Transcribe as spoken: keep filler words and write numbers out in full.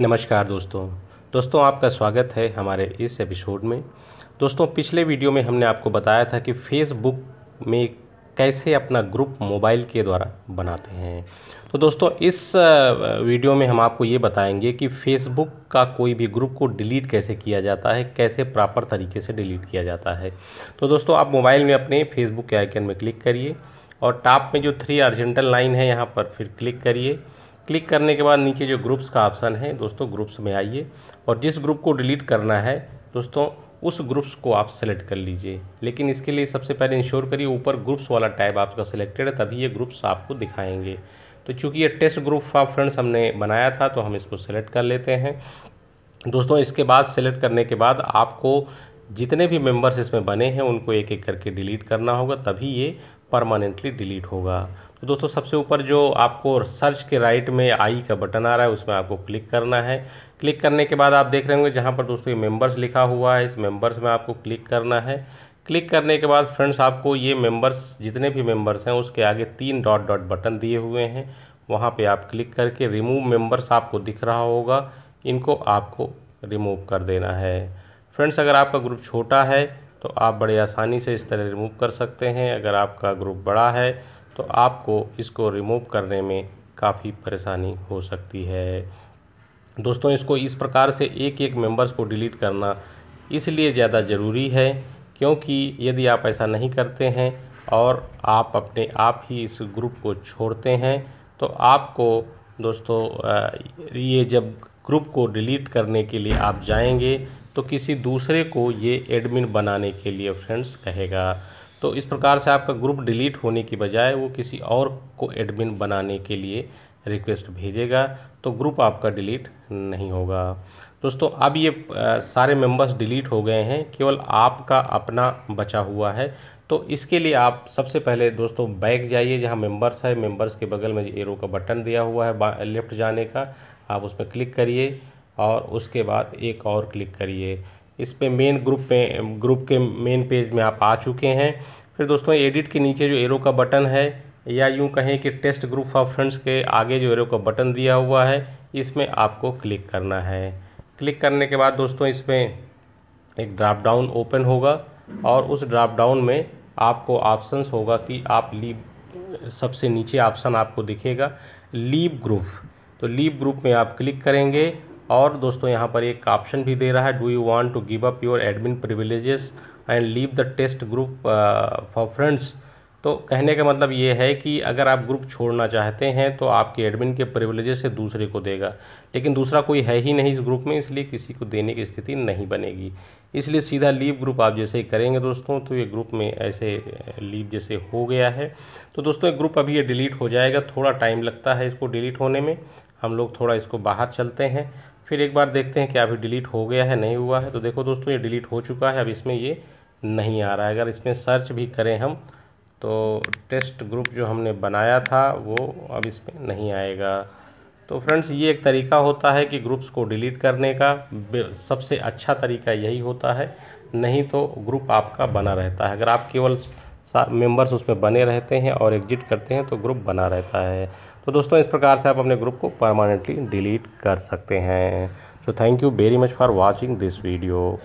नमस्कार दोस्तों दोस्तों आपका स्वागत है हमारे इस एपिसोड में। दोस्तों पिछले वीडियो में हमने आपको बताया था कि फेसबुक में कैसे अपना ग्रुप मोबाइल के द्वारा बनाते हैं। तो दोस्तों इस वीडियो में हम आपको ये बताएंगे कि फेसबुक का कोई भी ग्रुप को डिलीट कैसे किया जाता है, कैसे प्रॉपर तरीके से डिलीट किया जाता है। तो दोस्तों आप मोबाइल में अपने फेसबुक के आइकन में क्लिक करिए और टॉप में जो थ्री हॉरिजॉन्टल लाइन है यहाँ पर फिर क्लिक करिए। क्लिक करने के बाद नीचे जो ग्रुप्स का ऑप्शन है दोस्तों ग्रुप्स में आइए और जिस ग्रुप को डिलीट करना है दोस्तों उस ग्रुप्स को आप सेलेक्ट कर लीजिए। लेकिन इसके लिए सबसे पहले इंश्योर करिए ऊपर ग्रुप्स वाला टैब आपका सिलेक्टेड है, तभी ये ग्रुप्स आपको दिखाएंगे। तो चूंकि ये टेस्ट ग्रुप ऑफ फ्रेंड्स हमने बनाया था तो हम इसको सेलेक्ट कर लेते हैं। दोस्तों इसके बाद सेलेक्ट करने के बाद आपको जितने भी मेंबर्स इसमें बने हैं उनको एक एक करके डिलीट करना होगा, तभी ये परमानेंटली डिलीट होगा। तो दोस्तों सबसे ऊपर जो आपको सर्च के राइट में आई का बटन आ रहा है उसमें आपको क्लिक करना है। क्लिक करने के बाद आप देख रहे होंगे जहाँ पर दोस्तों ये मेंबर्स लिखा हुआ है, इस मेंबर्स में आपको क्लिक करना है। क्लिक करने के बाद फ्रेंड्स आपको ये मेंबर्स जितने भी मेंबर्स हैं उसके आगे तीन डॉट डॉट बटन दिए हुए हैं, वहाँ पर आप क्लिक करके रिमूव मेंबर्स आपको दिख रहा होगा, इनको आपको रिमूव कर देना है। फ्रेंड्स अगर आपका ग्रुप छोटा है तो आप बड़े आसानी से इस तरह रिमूव कर सकते हैं, अगर आपका ग्रुप बड़ा है तो आपको इसको रिमूव करने में काफ़ी परेशानी हो सकती है। दोस्तों इसको इस प्रकार से एक एक मेंबर्स को डिलीट करना इसलिए ज़्यादा ज़रूरी है क्योंकि यदि आप ऐसा नहीं करते हैं और आप अपने आप ही इस ग्रुप को छोड़ते हैं तो आपको दोस्तों ये जब ग्रुप को डिलीट करने के लिए आप जाएंगे तो किसी दूसरे को ये एडमिन बनाने के लिए फ्रेंड्स कहेगा। तो इस प्रकार से आपका ग्रुप डिलीट होने की बजाय वो किसी और को एडमिन बनाने के लिए रिक्वेस्ट भेजेगा तो ग्रुप आपका डिलीट नहीं होगा। दोस्तों अब ये सारे मेंबर्स डिलीट हो गए हैं, केवल आपका अपना बचा हुआ है। तो इसके लिए आप सबसे पहले दोस्तों बैक जाइए, जहाँ मेंबर्स है मेंबर्स के बगल में एरो का बटन दिया हुआ है लेफ्ट जाने का, आप उस पर क्लिक करिए और उसके बाद एक और क्लिक करिए। इस पे मेन ग्रुप में ग्रुप के मेन पेज में आप आ चुके हैं। फिर दोस्तों एडिट के नीचे जो एरो का बटन है या यूं कहें कि टेस्ट ग्रुप ऑफ फ्रेंड्स के आगे जो एरो का बटन दिया हुआ है इसमें आपको क्लिक करना है। क्लिक करने के बाद दोस्तों इसमें एक ड्रॉप डाउन ओपन होगा और उस ड्रॉप डाउन में आपको ऑप्शंस होगा कि आप लीव, सबसे नीचे ऑप्शन आपको दिखेगा लीव ग्रुप, तो लीव ग्रुप में आप क्लिक करेंगे और दोस्तों यहाँ पर एक ऑप्शन भी दे रहा है do you want to give up your admin privileges and leave the test group for friends. तो कहने का मतलब ये है कि अगर आप ग्रुप छोड़ना चाहते हैं तो आपके एडमिन के प्रिविलेजेस से दूसरे को देगा, लेकिन दूसरा कोई है ही नहीं इस ग्रुप में, इसलिए किसी को देने की स्थिति नहीं बनेगी। इसलिए सीधा लीव ग्रुप आप जैसे ही करेंगे दोस्तों तो ये ग्रुप में ऐसे लीव जैसे हो गया है। तो दोस्तों ये ग्रुप अभी ये डिलीट हो जाएगा, थोड़ा टाइम लगता है इसको डिलीट होने में। हम लोग थोड़ा इसको बाहर चलते हैं फिर एक बार देखते हैं कि अभी डिलीट हो गया है नहीं हुआ है। तो देखो दोस्तों ये डिलीट हो चुका है, अब इसमें ये नहीं आ रहा है। अगर इसमें सर्च भी करें हम तो टेस्ट ग्रुप जो हमने बनाया था वो अब इसमें नहीं आएगा। तो फ्रेंड्स ये एक तरीका होता है कि ग्रुप्स को डिलीट करने का, सबसे अच्छा तरीका यही होता है, नहीं तो ग्रुप आपका बना रहता है। अगर आप केवल मेंबर्स उसमें बने रहते हैं और एग्जिट करते हैं तो ग्रुप बना रहता है। तो दोस्तों इस प्रकार से आप अपने ग्रुप को परमानेंटली डिलीट कर सकते हैं। तो thank you very much for watching this video.